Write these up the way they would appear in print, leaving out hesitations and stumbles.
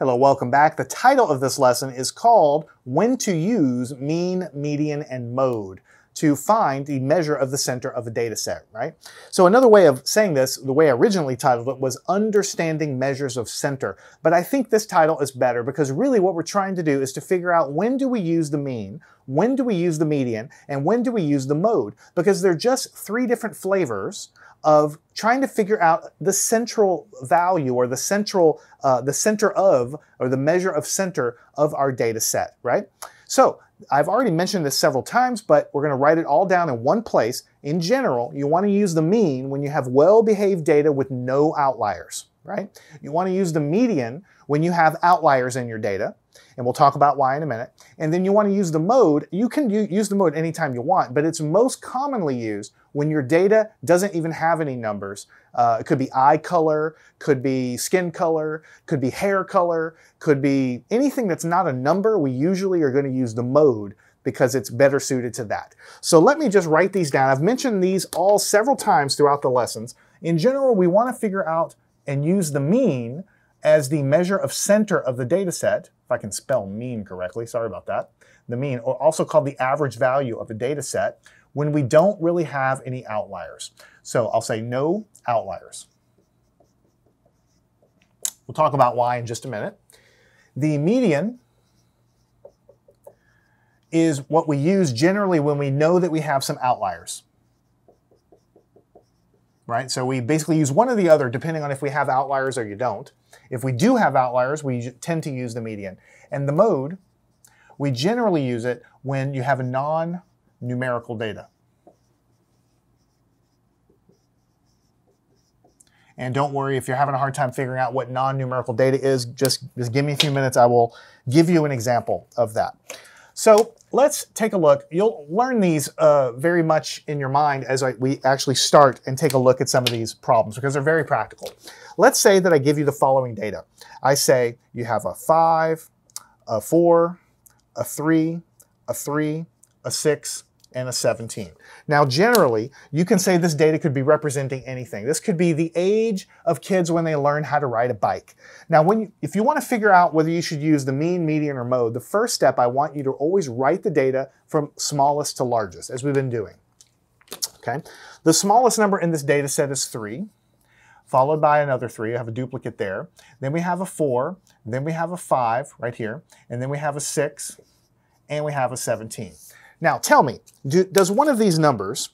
Hello, welcome back. The title of this lesson is called When to Use Mean, Median, and Mode to find the measure of the center of a data set, right? So another way of saying this, the way I originally titled it was Understanding Measures of Center. But I think this title is better because really what we're trying to do is to figure out when do we use the mean, when do we use the median, and when do we use the mode? Because they're just three different flavors of trying to figure out the central value or the measure of center of our data set, right? So I've already mentioned this several times, but we're going to write it all down in one place. In general, you want to use the mean when you have well-behaved data with no outliers, right? You want to use the median when you have outliers in your data, and we'll talk about why in a minute. And then you want to use the mode. You can use the mode anytime you want, but it's most commonly used when your data doesn't even have any numbers. It could be eye color, could be skin color, could be hair color, could be anything that's not a number. We usually are going to use the mode because it's better suited to that. So let me just write these down. I've mentioned these all several times throughout the lessons. In general, we want to figure out and use the mean as the measure of center of the data set, if I can spell mean correctly, sorry about that, the mean, or also called the average value of a data set, when we don't really have any outliers. So I'll say no outliers. We'll talk about why in just a minute. The median is what we use generally when we know that we have some outliers, right? So we basically use one or the other depending on if we have outliers or you don't. If we do have outliers, we tend to use the median. And the mode, we generally use it when you have a non-numerical data. And don't worry if you're having a hard time figuring out what non-numerical data is, just give me a few minutes. I will give you an example of that. So let's take a look. You'll learn these very much in your mind as we actually start and take a look at some of these problems because they're very practical. Let's say that I give you the following data. I say you have a 5, a 4, a 3, a 3, a 6, and a 17. Now generally, you can say this data could be representing anything. This could be the age of kids when they learn how to ride a bike. Now if you want to figure out whether you should use the mean, median, or mode, the first step I want you to always write the data from smallest to largest, as we've been doing. Okay? The smallest number in this data set is 3, followed by another 3. I have a duplicate there. Then we have a 4, then we have a 5 right here, and then we have a 6, and we have a 17. Now tell me, does one of these numbers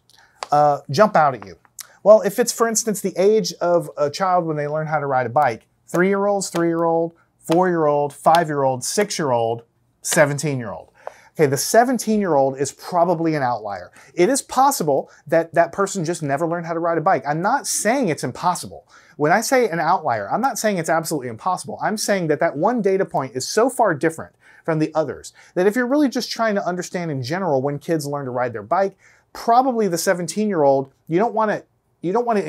jump out at you? Well, if it's, for instance, the age of a child when they learn how to ride a bike, 3-year-olds, 3-year-old, 4-year-old, 5-year-old, 6-year-old, 17-year-old. Okay, the 17-year-old is probably an outlier. It is possible that that person just never learned how to ride a bike. I'm not saying it's impossible. When I say an outlier, I'm not saying it's absolutely impossible. I'm saying that that one data point is so far different from the others that if you're really just trying to understand in general when kids learn to ride their bike, probably the 17-year-old, you don't want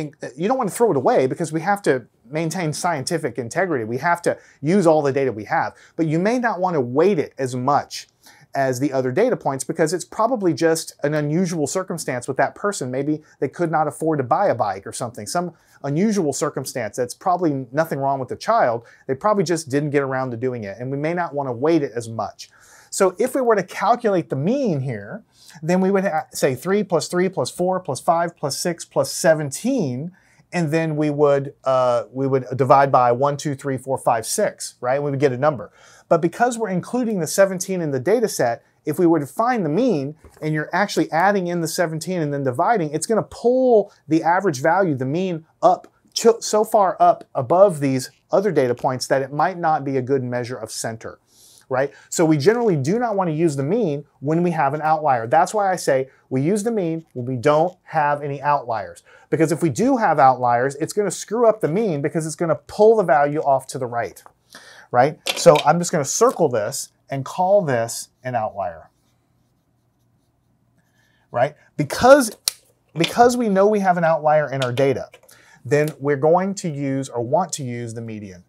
to throw it away because we have to maintain scientific integrity. We have to use all the data we have, but you may not want to weight it as much as the other data points because it's probably just an unusual circumstance with that person. Maybe they could not afford to buy a bike or something, some unusual circumstance that's probably nothing wrong with the child. They probably just didn't get around to doing it, and we may not want to weight it as much. So if we were to calculate the mean here, then we would say 3 plus 4 plus 5 plus 6 plus 17, and then we would divide by 1, 2, 3, 4, 5, 6, right? We would get a number. But because we're including the 17 in the data set, if we were to find the mean and you're actually adding in the 17 and then dividing, it's going to pull the average value, the mean, up so far up above these other data points that it might not be a good measure of center, right? So we generally do not want to use the mean when we have an outlier. That's why I say we use the mean when we don't have any outliers. Because if we do have outliers, it's going to screw up the mean because it's going to pull the value off to the right, right? So I'm just going to circle this and call this an outlier, right? Because we know we have an outlier in our data, then we're going to use or want to use the median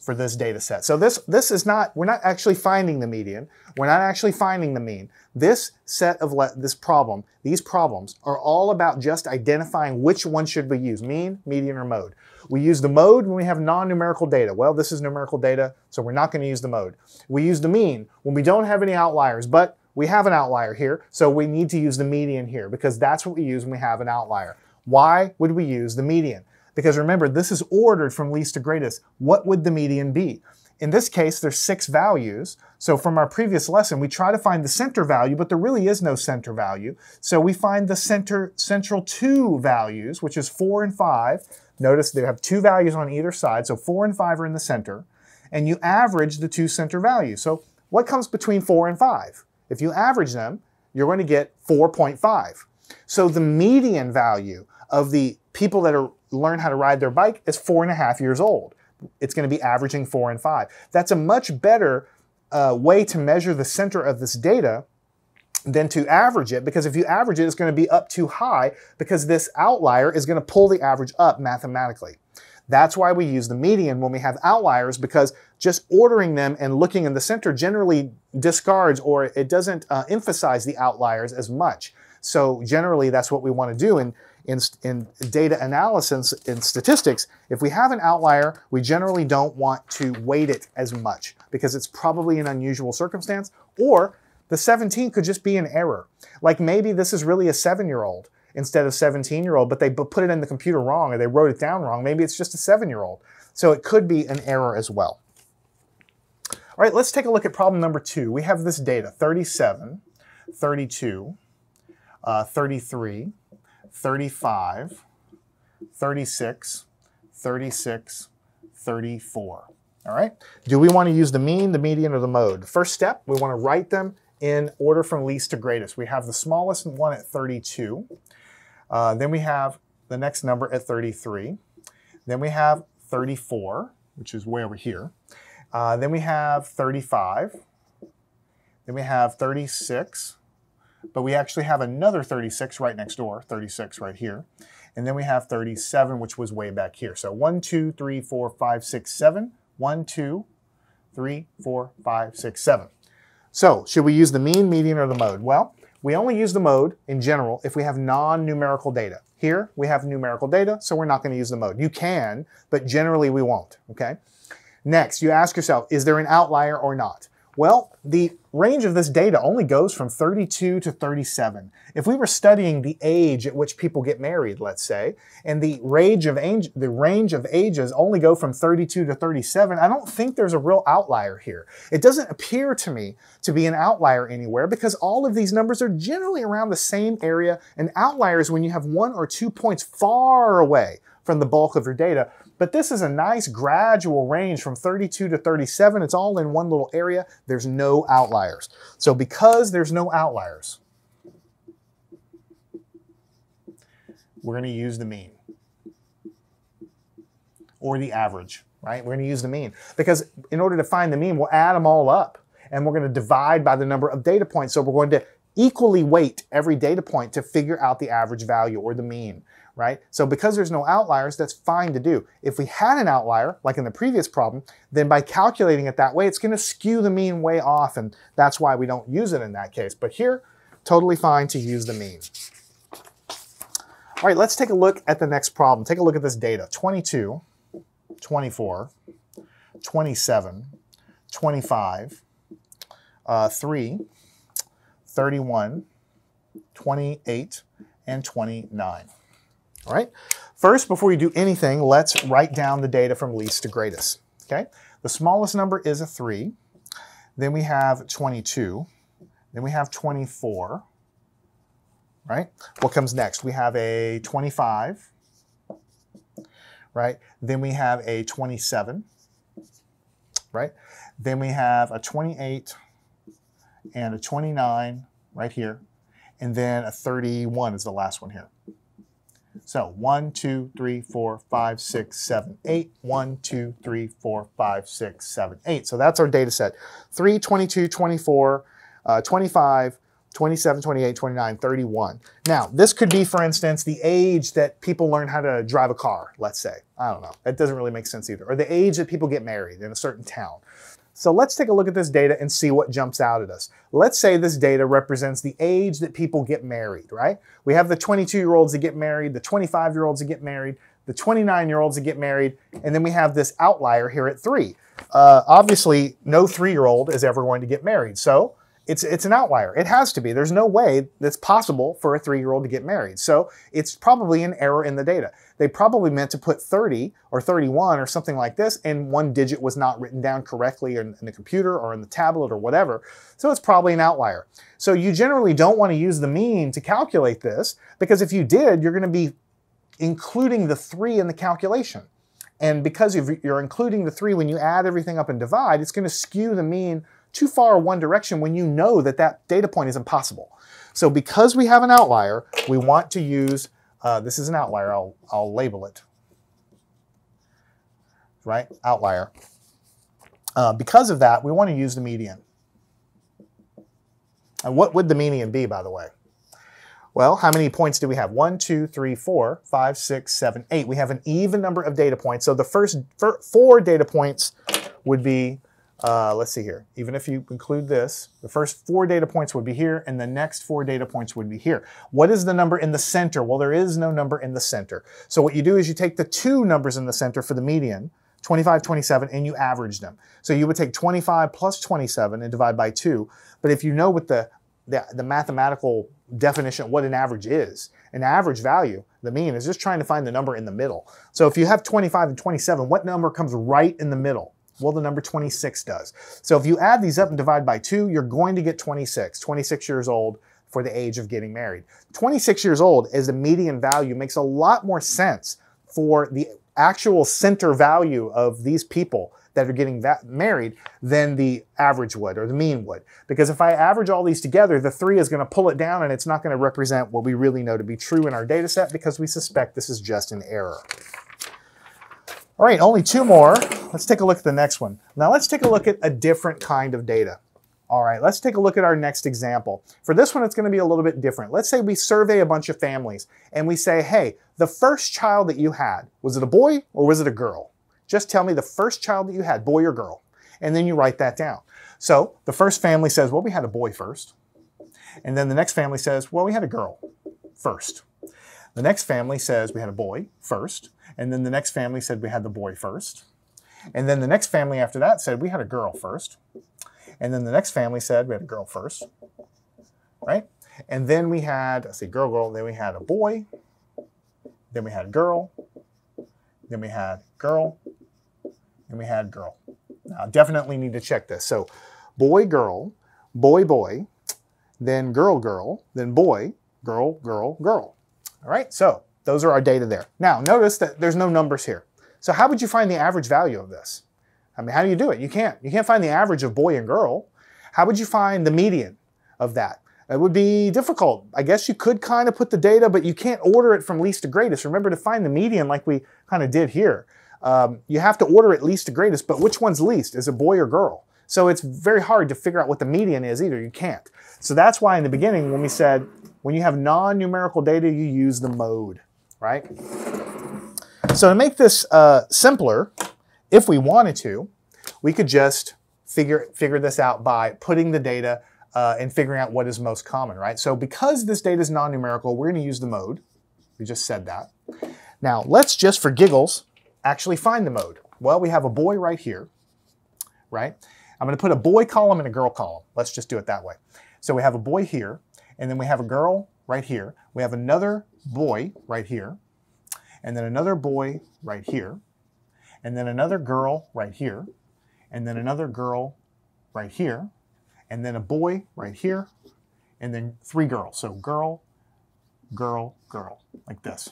for this data set. So this is not, we're not actually finding the median. We're not actually finding the mean. This set of, these problems are all about just identifying which one should we use, mean, median, or mode. We use the mode when we have non-numerical data. Well, this is numerical data, so we're not going to use the mode. We use the mean when we don't have any outliers, but we have an outlier here, so we need to use the median here because that's what we use when we have an outlier. Why would we use the median? Because remember, this is ordered from least to greatest. What would the median be? In this case, there's 6 values. So from our previous lesson, we try to find the center value, but there really is no center value. So we find the central 2 values, which is 4 and 5. Notice they have 2 values on either side, so 4 and 5 are in the center. And you average the 2 center values. So what comes between 4 and 5? If you average them, you're going to get 4.5. So the median value of the people that learn how to ride their bike is 4.5 years old. It's going to be averaging 4 and 5. That's a much better way to measure the center of this data than to average it, because if you average it, it's going to be up too high because this outlier is going to pull the average up mathematically. That's why we use the median when we have outliers, because just ordering them and looking in the center generally discards, or it doesn't emphasize the outliers as much. So generally that's what we want to do in data analysis, in statistics. If we have an outlier, we generally don't want to weight it as much because it's probably an unusual circumstance, or the 17 could just be an error. Like maybe this is really a 7-year-old instead of 17-year-old, but they put it in the computer wrong or they wrote it down wrong. Maybe it's just a 7-year-old. So it could be an error as well. All right, let's take a look at problem number 2. We have this data, 37, 32, 33, 35, 36, 36, 34. All right, do we want to use the mean, the median, or the mode? First step, we want to write them in order from least to greatest. We have the smallest one at 32. Then we have the next number at 33. Then we have 34, which is way over here. Then we have 35. Then we have 36. But we actually have another 36 right next door, 36 right here. And then we have 37, which was way back here. So 1, 2, 3, 4, 5, 6, 7. 1, 2, 3, 4, 5, 6, 7. So should we use the mean, median, or the mode? Well, we only use the mode in general if we have non-numerical data. Here we have numerical data, so we're not going to use the mode. You can, but generally we won't, okay? Next, you ask yourself, is there an outlier or not? Well, the range of this data only goes from 32 to 37. If we were studying the age at which people get married, let's say, and the range of ages only go from 32 to 37, I don't think there's a real outlier here. It doesn't appear to me to be an outlier anywhere because all of these numbers are generally around the same area. An outlier is when you have 1 or 2 points far away from the bulk of your data. But this is a nice gradual range from 32 to 37. It's all in one little area. There's no outliers. So because there's no outliers, we're going to use the mean or the average, right? We're going to use the mean because in order to find the mean, we'll add them all up and we're going to divide by the number of data points. So we're going to equally weight every data point to figure out the average value or the mean. Right? So because there's no outliers, that's fine to do. If we had an outlier, like in the previous problem, then by calculating it that way, it's going to skew the mean way off, and that's why we don't use it in that case. But here, totally fine to use the mean. All right, let's take a look at the next problem. Take a look at this data. 22, 24, 27, 25, 3, 31, 28, and 29. All right, first, before you do anything, let's write down the data from least to greatest, okay? The smallest number is a 3. Then we have 22. Then we have 24, right? What comes next? We have a 25, right? Then we have a 27, right? Then we have a 28 and a 29 right here. And then a 31 is the last one here. So 1, 2, 3, 4, 5, 6, 7, 8. 1, 2, 3, 4, 5, 6, 7, 8. So that's our data set. 3, 22, 24, 25, 27, 28, 29, 31. Now, this could be, for instance, the age that people learn how to drive a car, let's say. I don't know. That doesn't really make sense either. Or the age that people get married in a certain town. So let's take a look at this data and see what jumps out at us. Let's say this data represents the age that people get married, right? We have the 22-year-olds that get married, the 25-year-olds that get married, the 29-year-olds that get married, and then we have this outlier here at 3. Obviously, no 3-year-old is ever going to get married, so it's an outlier. It has to be. There's no way that's possible for a 3-year-old to get married, so it's probably an error in the data. They probably meant to put 30 or 31 or something like this, and one digit was not written down correctly in the computer or in the tablet or whatever, so it's probably an outlier. So you generally don't want to use the mean to calculate this, because if you did, you're going to be including the 3 in the calculation. And because you're including the 3 when you add everything up and divide, it's going to skew the mean too far one direction when you know that that data point is impossible. So because we have an outlier, we want to use, this is an outlier, I'll label it, right? Outlier. Because of that, we want to use the median. And what would the median be, by the way? Well, how many points do we have? 1, 2, 3, 4, 5, 6, 7, 8. We have an even number of data points. So the first 4 data points would be, let's see here, even if you include this, the first 4 data points would be here, and the next 4 data points would be here. What is the number in the center? Well, there is no number in the center. So what you do is you take the 2 numbers in the center for the median, 25, 27, and you average them. So you would take 25 plus 27 and divide by 2. But if you know what the mathematical definition of what an average is, an average value, the mean, is just trying to find the number in the middle. So if you have 25 and 27, what number comes right in the middle? Well, the number 26 does. So if you add these up and divide by 2, you're going to get 26. 26 years old for the age of getting married. 26 years old as the median value makes a lot more sense for the actual center value of these people that are getting married than the average would, or the mean would. Because if I average all these together, the 3 is gonna pull it down, and it's not gonna represent what we really know to be true in our data set, because we suspect this is just an error. All right, only 2 more. Let's take a look at the next one. Now let's take a look at a different kind of data. All right, let's take a look at our next example. For this one, it's gonna be a little bit different. Let's say we survey a bunch of families, and we say, hey, the first child that you had, was it a boy or was it a girl? Just tell me the first child that you had, boy or girl, and then you write that down. So the first family says, well, we had a boy first. And then the next family says, well, we had a girl first. The next family says we had a boy first. And then the next family said we had the boy first. And then the next family after that said we had a girl first. And then the next family said we had a girl first, right? And then we had, let's see, girl, girl, then we had a boy, then we had a girl, then we had girl, and we had girl. Now, I definitely need to check this. So boy, girl, boy, then girl, girl, then boy, girl, girl, girl. All right, so those are our data there. Now, notice that there's no numbers here. So how would you find the average value of this? I mean, how do you do it? You can't. You can't find the average of boy and girl. How would you find the median of that? It would be difficult. I guess you could kind of put the data, but you can't order it from least to greatest. Remember to find the median like we kind of did here. You have to order it least to greatest, but which one's least? Is it boy or girl? So it's very hard to figure out what the median is either. You can't. So that's why in the beginning when we said, when you have non-numerical data, you use the mode, right? So to make this simpler, if we wanted to, we could just figure this out by putting the data and figuring out what is most common, right? So because this data is non-numerical, we're going to use the mode. We just said that. Now let's just, for giggles, actually find the mode. Well, we have a boy right here, right? I'm going to put a boy column and a girl column. Let's just do it that way. So we have a boy here, and then we have a girl right here. We have another boy right here, and then another boy right here, and then another girl right here, and then another girl right here, and then a boy right here, and then 3 girls. So girl, girl, girl, like this.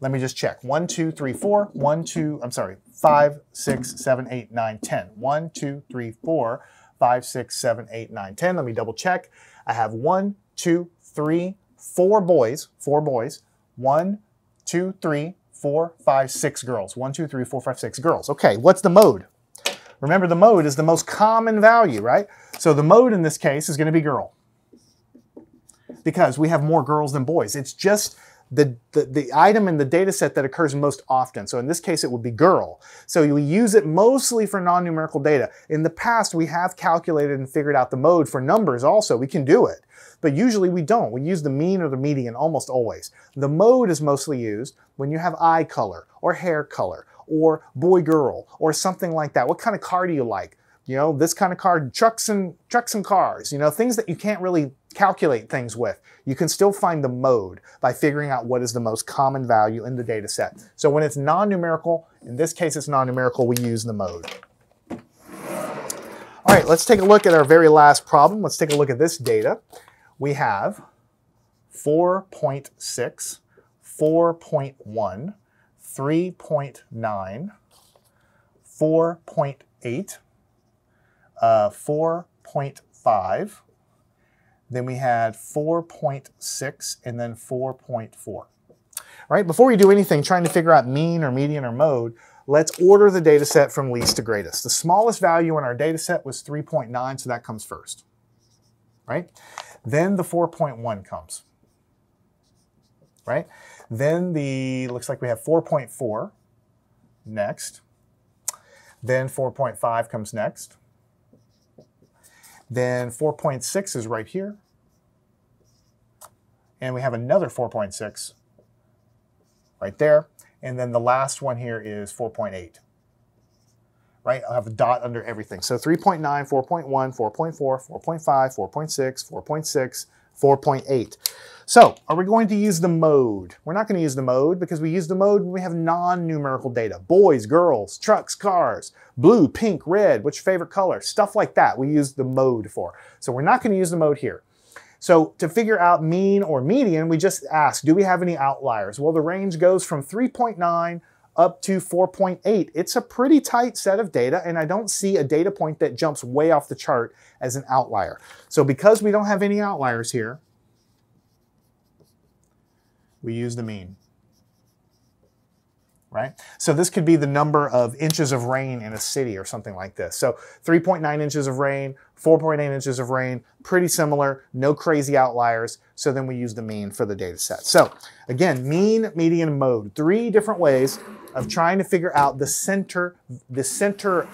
Let me just check. 1, 2, 3, 4, 1, 2, I'm sorry, 5, 6, 7, 8, 9, 10. 1, 2, 3, 4, 5, 6, 7, 8, 9, 10. Let me double check. I have 1, 2, 3, 4 boys, 1, 2, 3, 4, 5, 6 girls. 1, 2, 3, 4, 5, 6 girls. Okay, what's the mode? Remember, the mode is the most common value, right? So the mode in this case is going to be girl, because we have more girls than boys. It's just the item in the data set that occurs most often. So in this case, it would be girl. So we use it mostly for non-numerical data. In the past, we have calculated and figured out the mode for numbers also. We can do it, but usually we don't. We use the mean or the median almost always. The mode is mostly used when you have eye color or hair color or boy-girl or something like that. What kind of car do you like? You know, this kind of car, trucks and cars, you know, things that you can't really calculate things with. You can still find the mode by figuring out what is the most common value in the data set. So when it's non-numerical, in this case it's non-numerical, we use the mode. All right, let's take a look at our very last problem. Let's take a look at this data. We have 4.6, 4.1, 3.9, 4.8, 4.5, then we had 4.6, and then 4.4. Right, before we do anything trying to figure out mean or median or mode, let's order the data set from least to greatest. The smallest value in our data set was 3.9, so that comes first. Right? Then the 4.1 comes. Right? Then the, looks like we have 4.4 next. Then 4.5 comes next. Then 4.6 is right here. And we have another 4.6 right there. And then the last one here is 4.8. Right? I'll have a dot under everything. So 3.9, 4.1, 4.4, 4.5, 4.6, 4.6, 4.8. So are we going to use the mode? We're not going to use the mode because we use the mode when we have non-numerical data. Boys, girls, trucks, cars, blue, pink, red, what's your favorite color? Stuff like that we use the mode for. So we're not going to use the mode here. So to figure out mean or median, we just ask, do we have any outliers? Well, the range goes from 3.9 up to 4.8. It's a pretty tight set of data, and I don't see a data point that jumps way off the chart as an outlier. So because we don't have any outliers here, we use the mean, right? So this could be the number of inches of rain in a city or something like this. So 3.9 inches of rain, 4.8 inches of rain, pretty similar, no crazy outliers. So then we use the mean for the data set. So again, mean, median, mode, three different ways of trying to figure out the center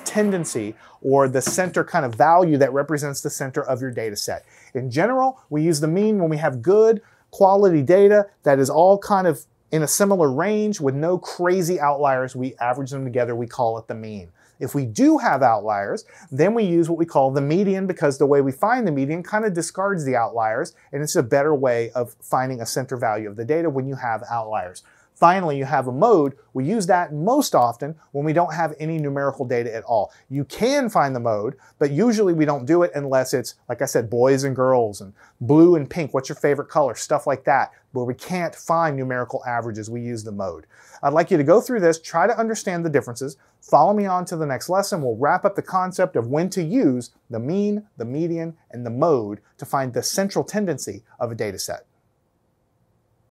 tendency or the center kind of value that represents the center of your data set. In general, we use the mean when we have good quality data that is all kind of in a similar range with no crazy outliers. We average them together, we call it the mean. If we do have outliers, then we use what we call the median, because the way we find the median kind of discards the outliers, and it's a better way of finding a center value of the data when you have outliers. Finally, you have a mode. We use that most often when we don't have any numerical data at all. You can find the mode, but usually we don't do it unless it's, like I said, boys and girls and blue and pink, what's your favorite color, stuff like that, where we can't find numerical averages. We use the mode. I'd like you to go through this, try to understand the differences, follow me on to the next lesson. We'll wrap up the concept of when to use the mean, the median, and the mode to find the central tendency of a data set.